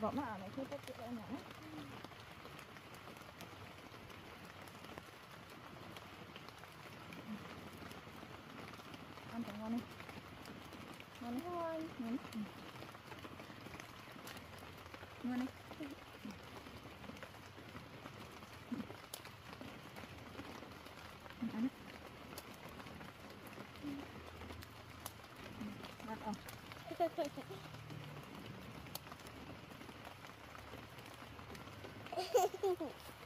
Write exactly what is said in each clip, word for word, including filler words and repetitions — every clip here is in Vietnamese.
bỏ mà này cứ tất cả đây nhá. Ăn cho ngon đi. Ngon thôi. Ngon. Ngon đi. Ăn. Đặt ở. Ông lại cho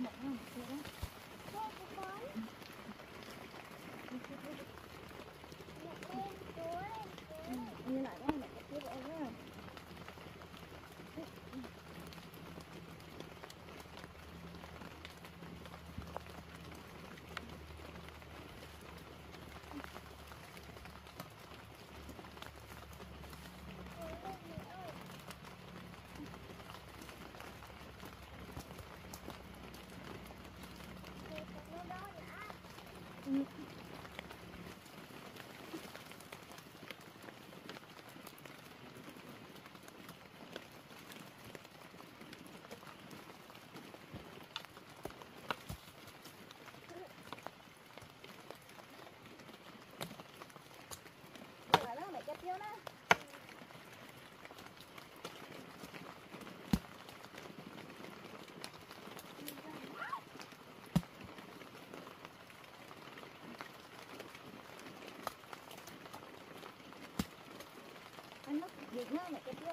một cái một chút đó. Như lại đó, lại tiếp vào đó. Hãy subscribe cho kênh Ghiền Mì Gõ để Việt Nam này cái kia đó.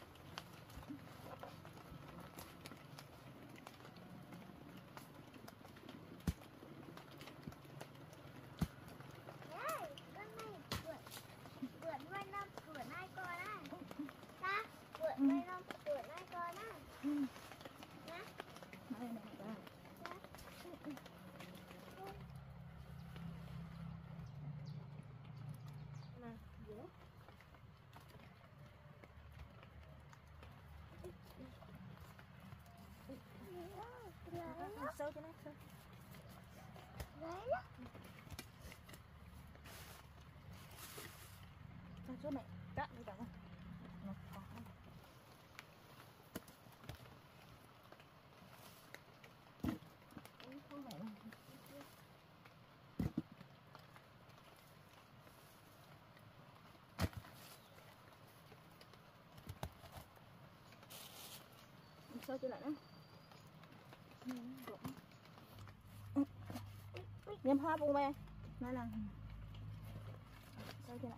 Đấy, con này vượt. Vượt mấy năm tuổi hai con á. Ta, vượt mấy năm tuổi hai con á. Nhá. Đây này bà. Sâu cho nó sâu. Đấy đó. Sao chỗ này cạn đi cả không? Nó khó. Không phải. Sâu chỗ lại đó. Nhâm hoa bông mẹ nói là sao thế này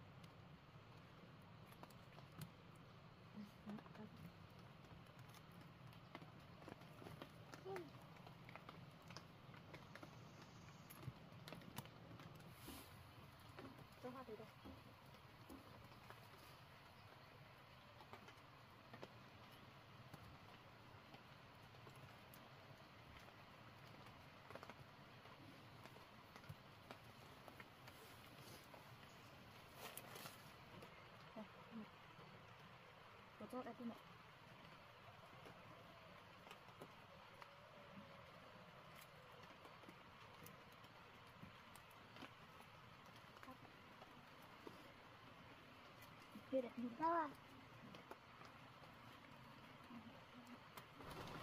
cho hoa tới đây. Tốt đấy mẹ. Chưa đặt nhìn đâu à?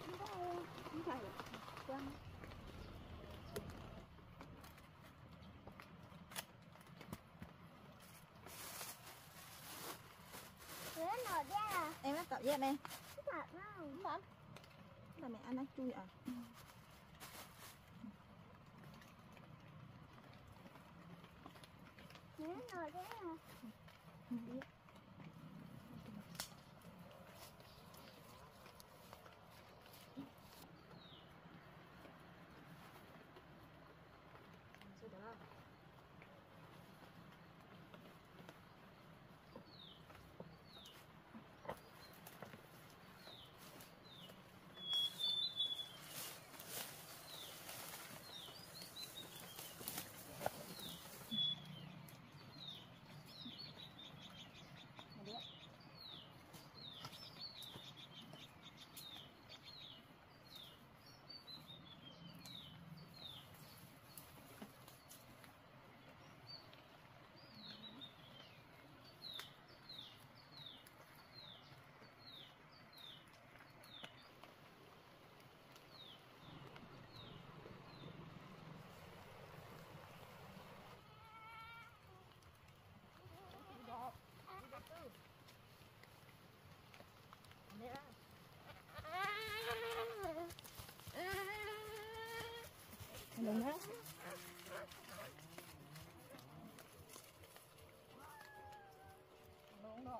Không phải đâu. Quăng. Em ăn cậu dẹp em. Không không? Không là mẹ ăn ăn chui à? Ừ. Nếu nồi thế à? Không biết. Đúng đấy. Đúng rồi.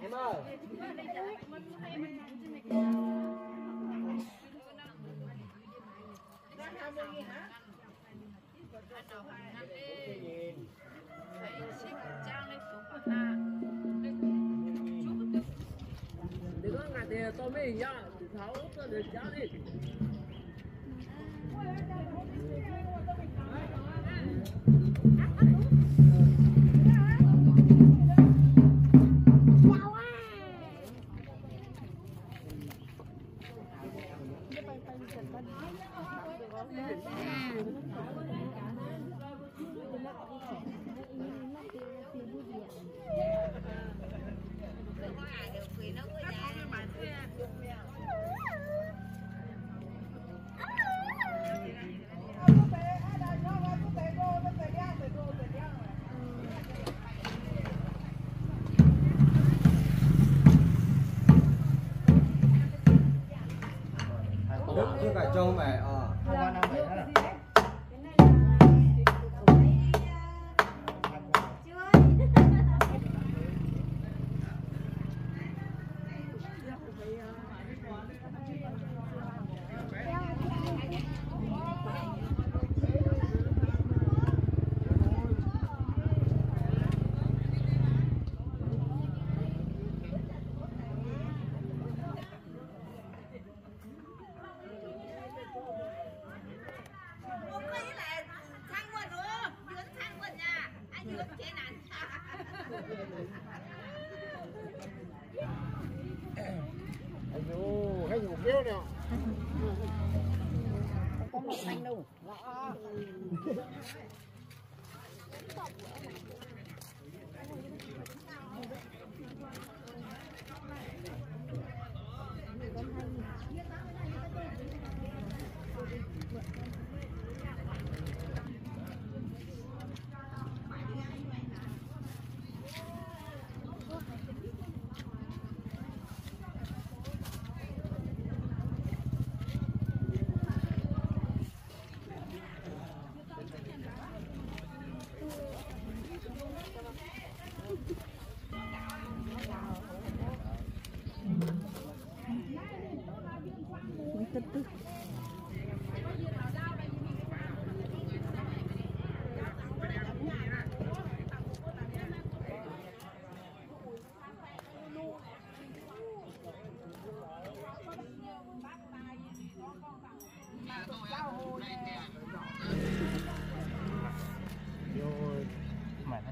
Em ơi. Đừng có ngạt tiền tôi mới nhá, tháo úp ra để giá đi. Hãy subscribe cho kênh Ghiền Mì Gõ để không bỏ lỡ những video hấp dẫn. như cả trâu mày ờ à.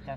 Cháu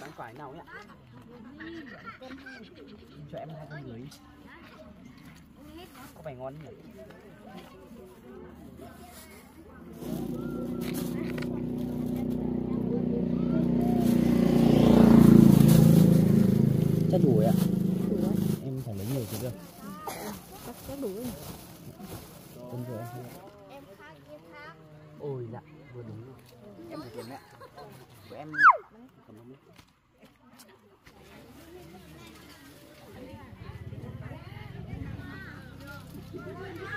Bán quải nào nhá. Cho em hai con dưới. Có phải ngon nhỉ? Chắc đủ rồi ạ. Em phải lấy nhiều chứ được. Chắc đủ rồi. Đúng rồi. Em khác em khác. Ôi dạ, vừa đúng rồi. Em phải kiếm ạ. Của em Why, uh...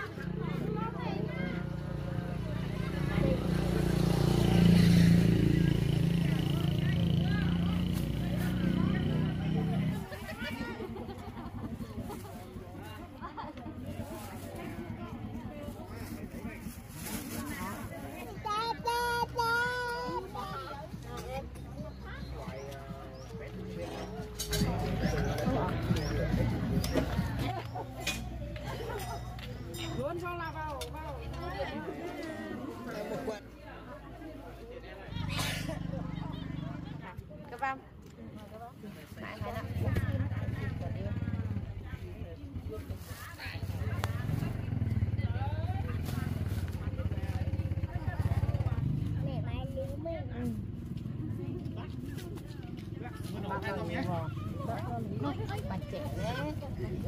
bà trẻ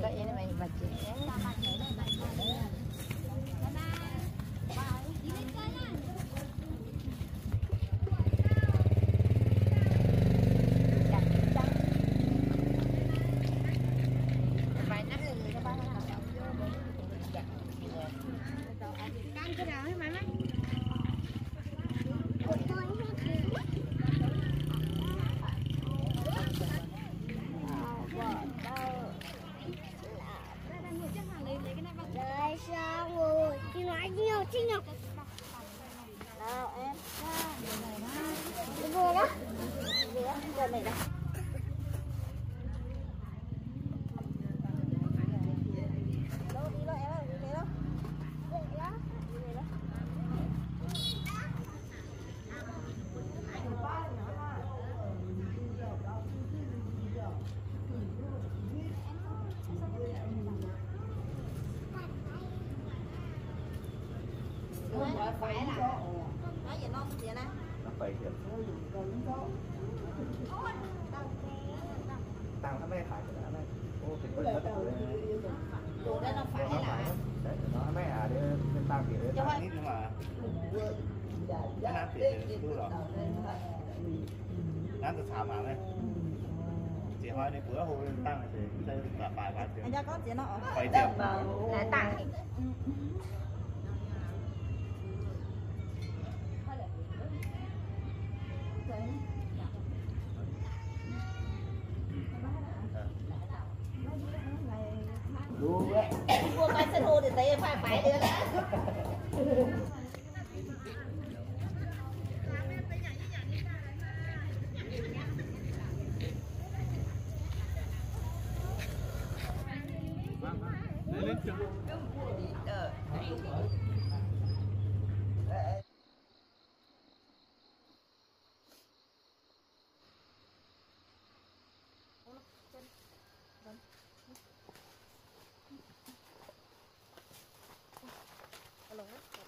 vậy em này bà trẻ phải là nói về non vậy nè nó phải kìa tăng nó mới phải cái này ô thì có lẽ đồ đây nó phải là đấy nó mới à để tăng thì để tăng ít nhưng mà cái nát thì cứ rồi nát từ thảm mà đấy chị hỏi đi bữa hôm lên tăng thì đây là bài bài tiền anh có chị nó phải tiền là tăng mua bán sân hô thì thấy em phải phải nữa Hãy subscribe cho kênh Ghiền Mì Gõ để không bỏ lỡ những video hấp dẫn.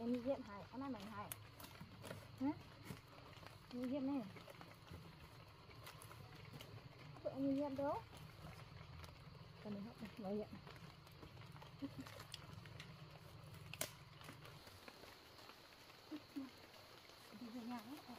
em đi diện hải, em ăn bánh hải hả? Đi diện này tụi em đi diện đâu cần mình học này, nói diện này đi về nhà hết rồi.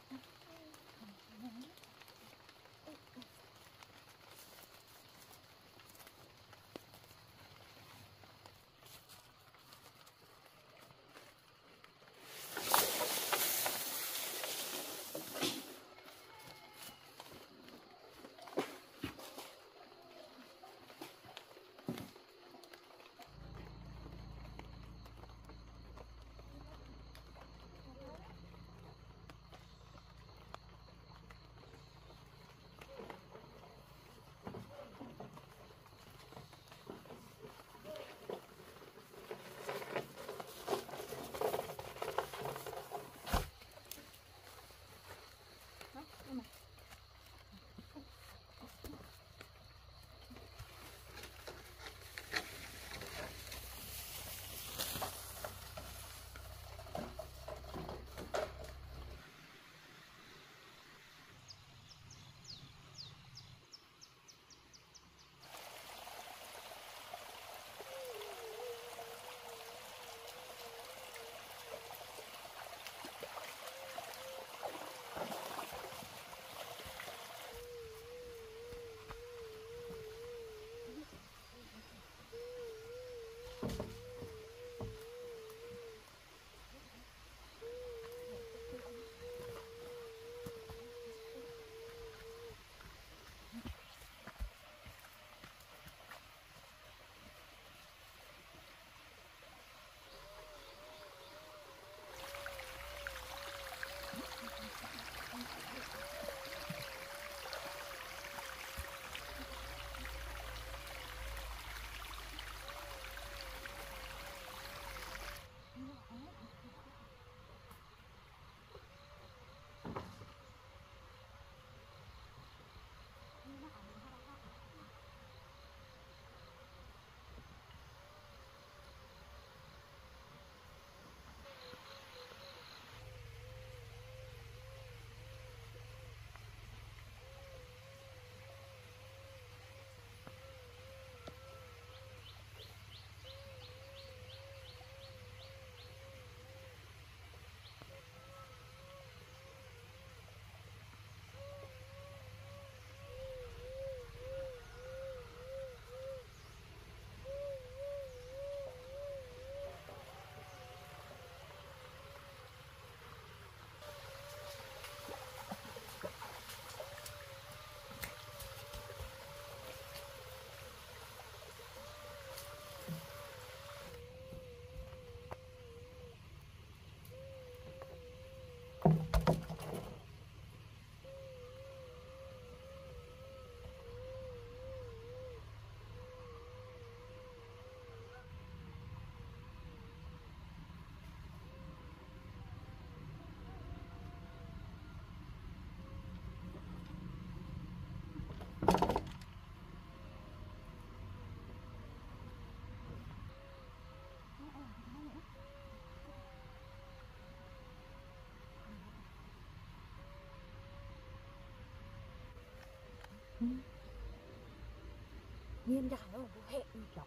Nhiên ra nó vô hệ chó chó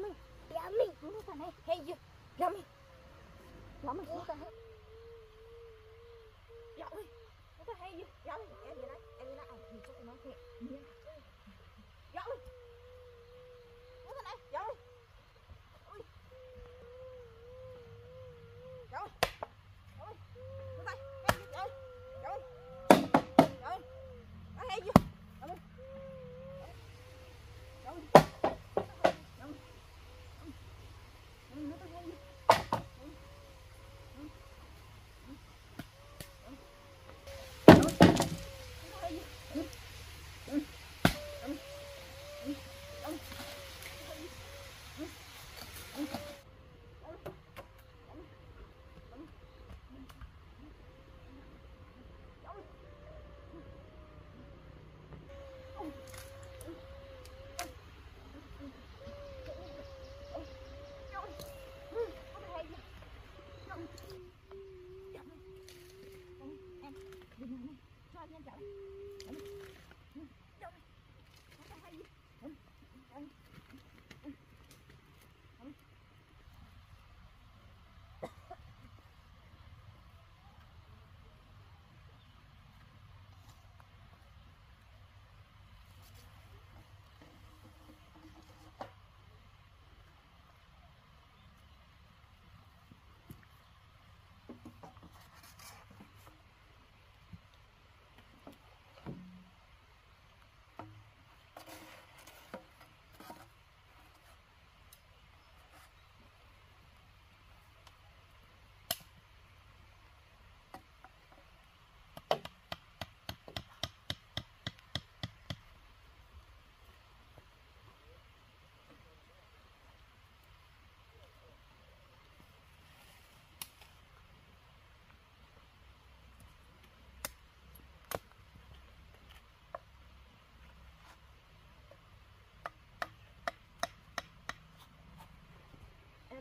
mình chó mình cũng không phải hay gì chó mình chó mình cũng không phải chó mình cũng phải hay gì chó mình em đi lại em đi lại ở thì chắc nó hệ nhiên chó mình cũng phải này chó mình chó mình cũng phải hay gì chó mình chó mình nó hay gì chó mình Hãy subscribe cho kênh Ghiền Mì Gõ Để không bỏ lỡ những video hấp dẫn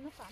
nó phẳng.